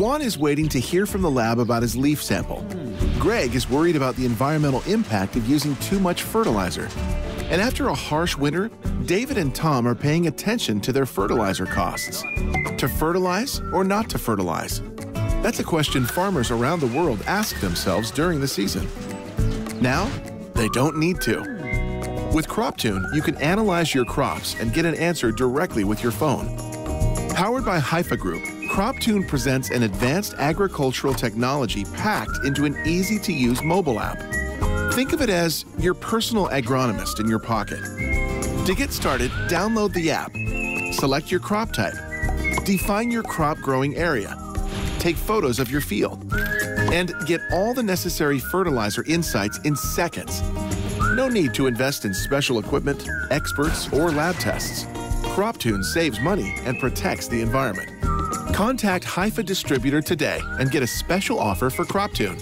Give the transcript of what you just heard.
Juan is waiting to hear from the lab about his leaf sample. Greg is worried about the environmental impact of using too much fertilizer. And after a harsh winter, David and Tom are paying attention to their fertilizer costs. To fertilize or not to fertilize? That's a question farmers around the world ask themselves during the season. Now, they don't need to. With CropTune, you can analyze your crops and get an answer directly with your phone. Powered by Haifa Group, CropTune presents an advanced agricultural technology packed into an easy-to-use mobile app. Think of it as your personal agronomist in your pocket. To get started, download the app, select your crop type, define your crop growing area, take photos of your field, and get all the necessary fertilizer insights in seconds. No need to invest in special equipment, experts, or lab tests. CropTune saves money and protects the environment. Contact Haifa Distributor today and get a special offer for CropTune.